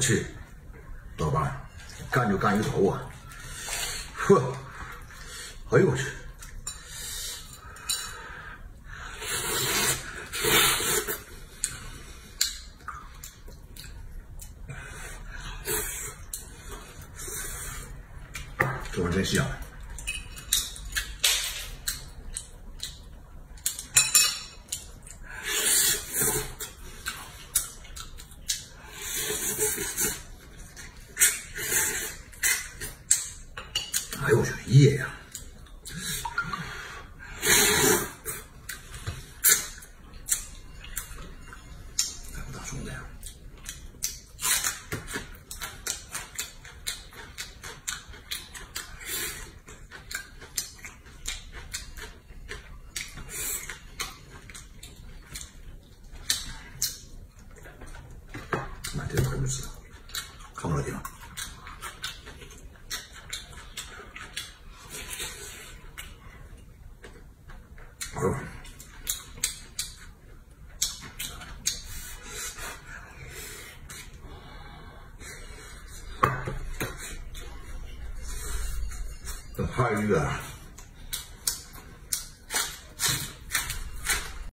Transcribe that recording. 去，老板，干就干一头啊！呵，哎呦我去！这玩意真香！哎呦我去，一夜呀！哎，我大兄弟呀！买这玩意儿就知道，看不着地方。 这太热了。